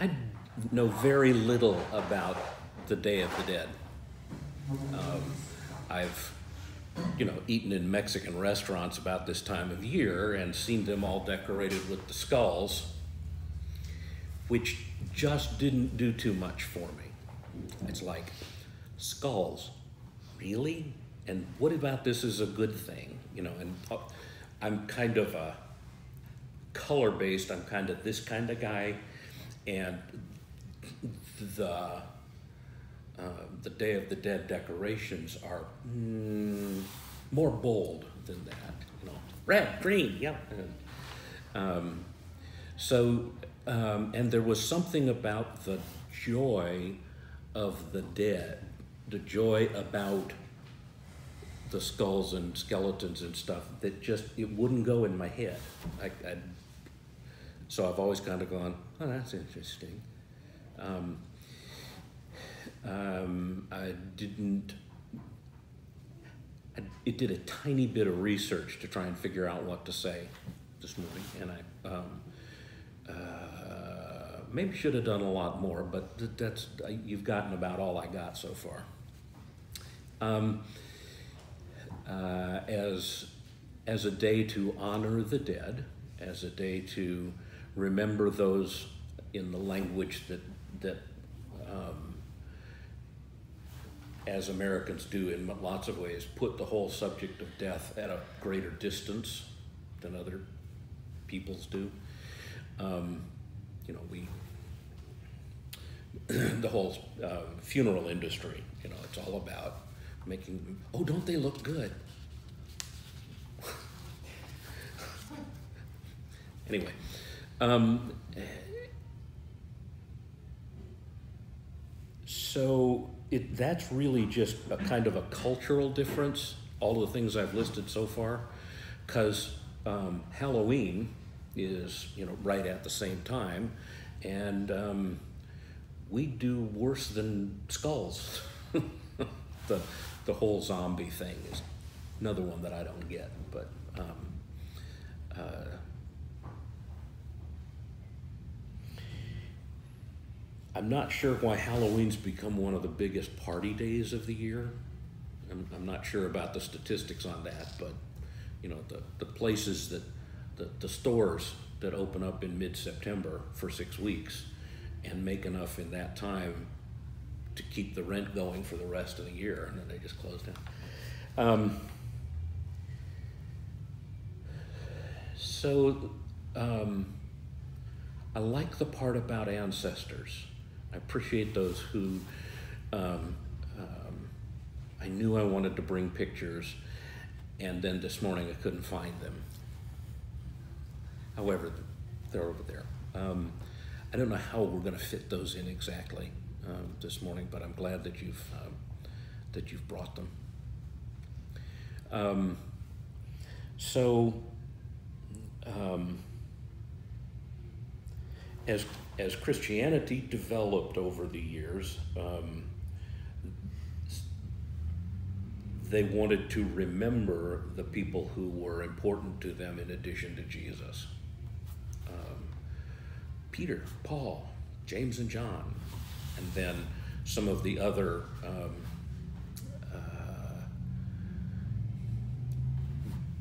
I know very little about the Day of the Dead. I've eaten in Mexican restaurants about this time of year and seen them all decorated with the skulls, which just didn't do too much for me. It's like, skulls, really? And what about this is a good thing? And I'm kind of a color-based, I'm kind of this kind of guy, and the Day of the Dead decorations are more bold than that, red, green, yeah. And there was something about the joy of the dead, the joy about the skulls and skeletons and stuff that just, it wouldn't go in my head. So I've always kind of gone, oh, that's interesting. It did a tiny bit of research to try and figure out what to say this morning, and I maybe should have done a lot more, but you've gotten about all I got so far. As a day to honor the dead, as a day to remember those in the language that as Americans do in lots of ways, put the whole subject of death at a greater distance than other peoples do. The whole funeral industry, it's all about making, oh, don't they look good? Anyway, so that's really just a kind of a cultural difference, all the things I've listed so far, because Halloween is, right at the same time, and we do worse than skulls. The whole zombie thing is another one that I don't get, but I'm not sure why Halloween's become one of the biggest party days of the year. I'm not sure about the statistics on that, but the places that, the stores that open up in mid-September for 6 weeks and make enough in that time to keep the rent going for the rest of the year, and then they just close down. I like the part about ancestors. I appreciate those who, I knew I wanted to bring pictures, and then this morning I couldn't find them. However, they're over there. I don't know how we're gonna fit those in exactly this morning, but I'm glad that you've brought them. As Christianity developed over the years, they wanted to remember the people who were important to them in addition to Jesus. Peter, Paul, James and John, and then some of the other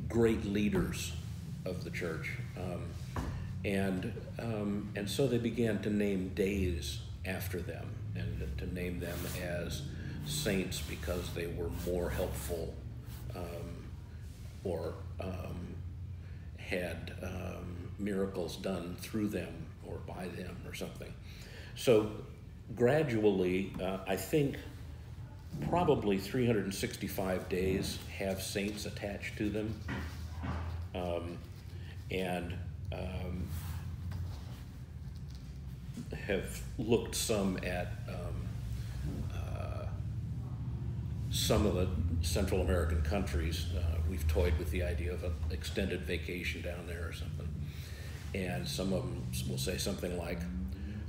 great leaders of the church. And so they began to name days after them and to name them as saints because they were more helpful or had miracles done through them or by them or something. So gradually, I think probably 365 days have saints attached to them. Have looked some at some of the Central American countries. We've toyed with the idea of an extended vacation down there or something. And some of them will say something like,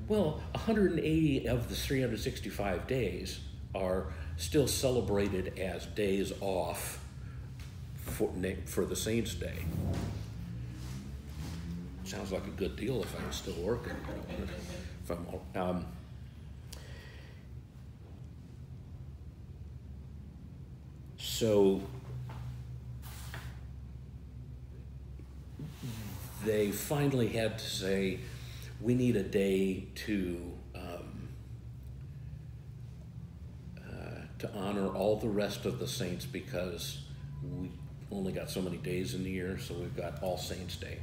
well, 180 of the 365 days are still celebrated as days off for the Saints' Day. sounds like a good deal if I was still working. From so they finally had to say, we need a day to honor all the rest of the saints, because we only got so many days in the year, so we've got All Saints Day,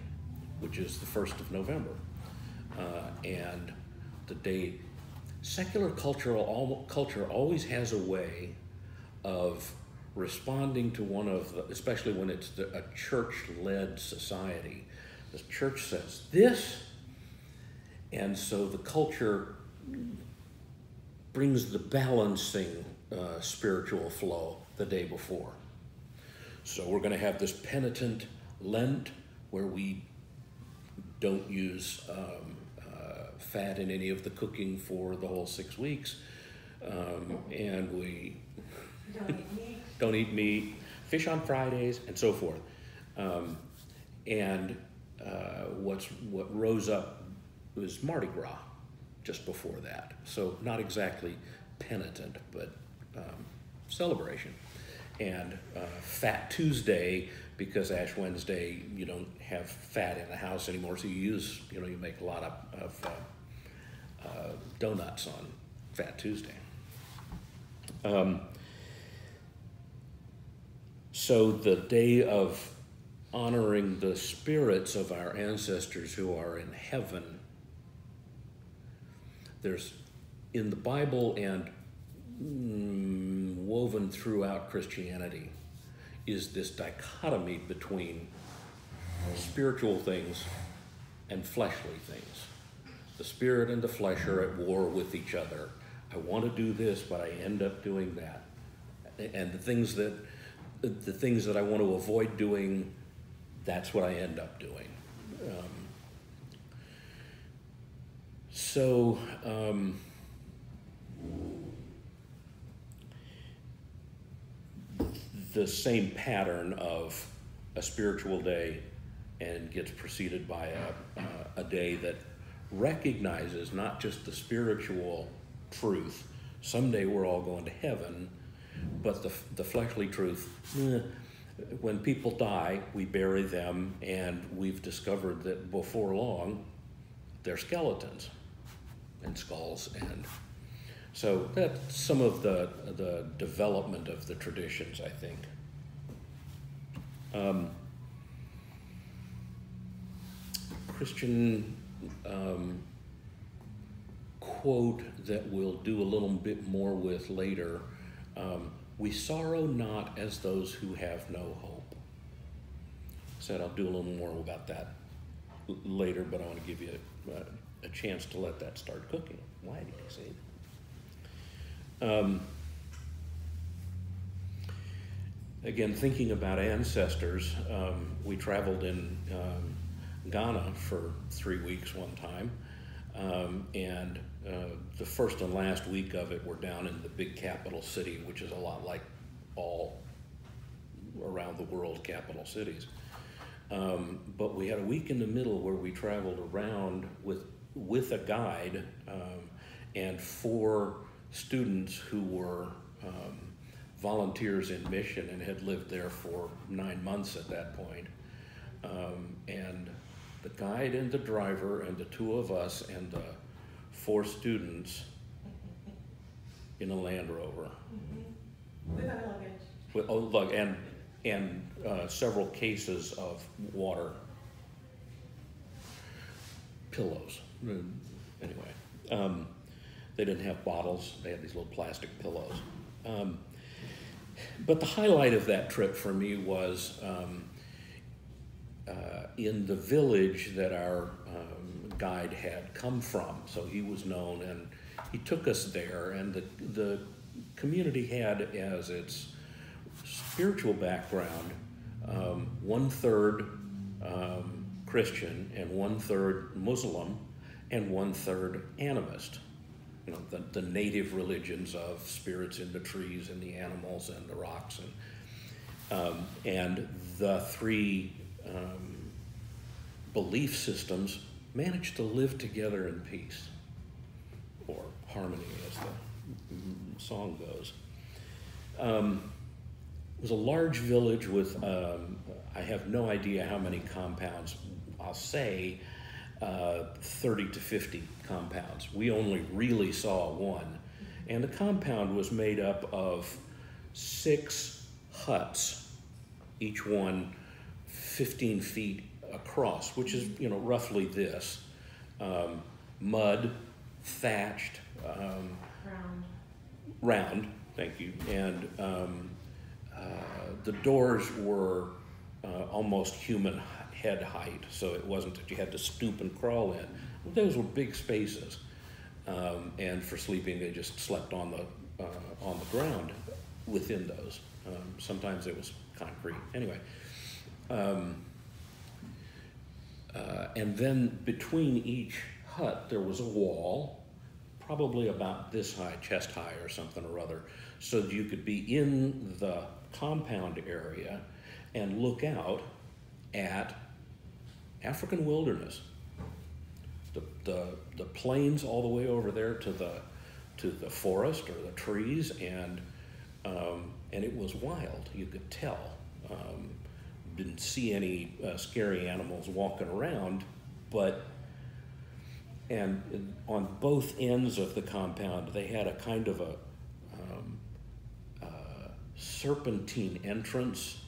which is the 1st of November. And the day, secular culture always has a way of responding to one of the, especially when it's a church-led society. The church says this, and so the culture brings the balancing spiritual flow the day before. So we're going to have this penitent Lent where we don't use fat in any of the cooking for the whole 6 weeks, and we don't eat meat, fish on Fridays, and so forth. What rose up was Mardi Gras just before that. So not exactly penitent, but celebration. And Fat Tuesday, because Ash Wednesday, you don't have fat in the house anymore, so you use, you make a lot of donuts on Fat Tuesday. So the day of honoring the spirits of our ancestors who are in heaven, there's in the Bible and woven throughout Christianity is this dichotomy between spiritual things and fleshly things. The spirit and the flesh are at war with each other. I want to do this, but I end up doing that. And the things that I want to avoid doing, that's what I end up doing. The same pattern of a spiritual day and gets preceded by a day that recognizes not just the spiritual truth, someday we're all going to heaven, but the fleshly truth, when people die, we bury them, and we've discovered that before long, they're skeletons and skulls. And so that's some of the development of the traditions, I think. Christian quote that we'll do a little bit more with later, we sorrow not as those who have no hope. Said I'll do a little more about that later, but I want to give you a chance to let that start cooking. Why did he say that? Again, thinking about ancestors, we traveled in Ghana for 3 weeks one time, the first and last week of it, we're down in the big capital city, which is a lot like all around the world capital cities. But we had a week in the middle where we traveled around with a guide and four students who were volunteers in mission and had lived there for 9 months at that point. And the guide and the driver and the two of us and the four students in a Land Rover. Mm-hmm. With our luggage. With, oh, look, and several cases of water, pillows. Anyway. They didn't have bottles, they had these little plastic pillows. But the highlight of that trip for me was in the village that our guide had come from. So he was known and he took us there, and the community had as its spiritual background 1/3 Christian and 1/3 Muslim and 1/3 animist. The native religions of spirits in the trees and the animals and the rocks, and the three belief systems manage to live together in peace, or harmony as the song goes. It was a large village with, I have no idea how many compounds, I'll say 30 to 50 compounds. We only really saw one. And the compound was made up of 6 huts, each one 15 feet across, which is, you know, roughly this. Mud, thatched, round, thank you. And the doors were almost human head height, so it wasn't that you had to stoop and crawl in. Well, those were big spaces. And for sleeping, they just slept on the ground within those. Sometimes it was concrete. Anyway, and then between each hut there was a wall, probably about this high, chest high or something or other, so that you could be in the compound area and look out at African wilderness. The plains all the way over there to the forest or the trees, and it was wild. You could tell. Didn't see any scary animals walking around, but and on both ends of the compound they had a kind of a serpentine entrance,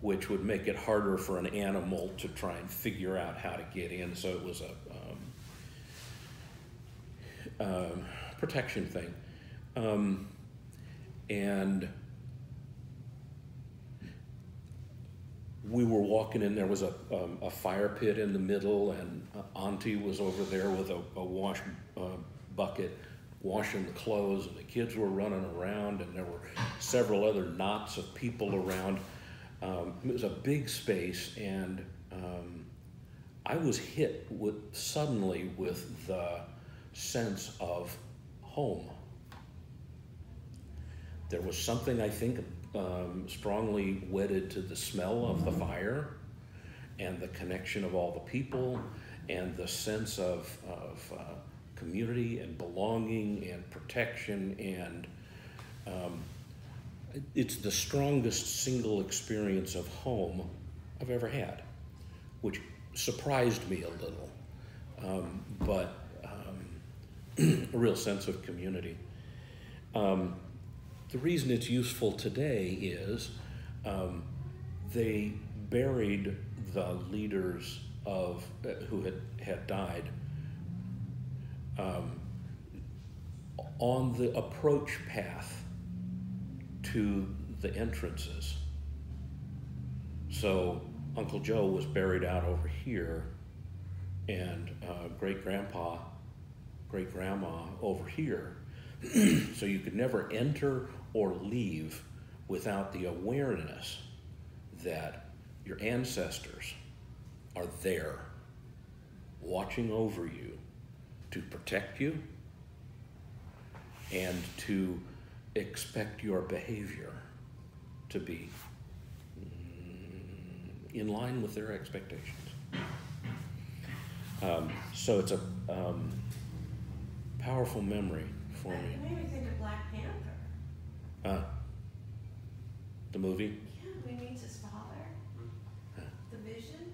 which would make it harder for an animal to try and figure out how to get in. So it was a protection thing. And we were walking in, there was a fire pit in the middle, and Auntie was over there with a wash bucket, washing the clothes, and the kids were running around, and there were several other knots of people around. It was a big space, and I was hit with, suddenly, with the sense of home. There was something, I think, strongly wedded to the smell of the fire and the connection of all the people and the sense of community and belonging and protection, and it's the strongest single experience of home I've ever had, which surprised me a little, but a real sense of community. The reason it's useful today is they buried the leaders of who had died on the approach path to the entrances. So Uncle Joe was buried out over here, and great-grandpa, great-grandma over here. So you could never enter or leave without the awareness that your ancestors are there, watching over you to protect you and to expect your behavior to be in line with their expectations. So it's a powerful memory for me. It made me think of Black Panther. The movie? Yeah, we meet his father. Huh. The vision.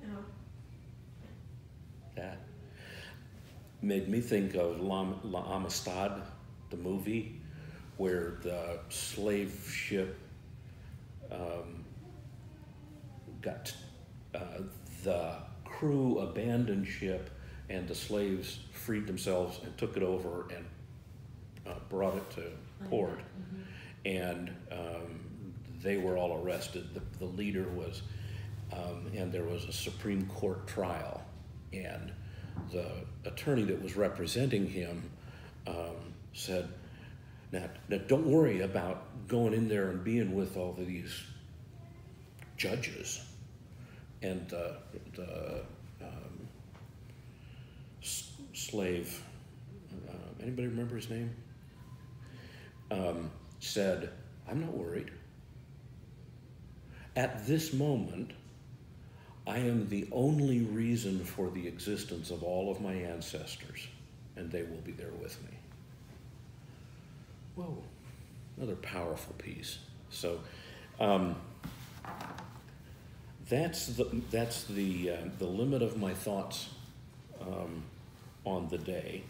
You know. That made me think of La Amistad, the movie, where the slave ship got the crew abandoned ship, and the slaves freed themselves and took it over and brought it to port. Mm-hmm. And they were all arrested. The leader was, and there was a Supreme Court trial. And the attorney that was representing him said, now don't worry about going in there and being with all of these judges. And slave, anybody remember his name? Said, I'm not worried. At this moment, I am the only reason for the existence of all of my ancestors, and they will be there with me. Whoa, another powerful piece. So that's the limit of my thoughts on the Day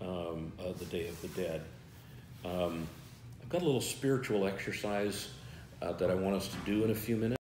of the Dead. I've got a little spiritual exercise that I want us to do in a few minutes.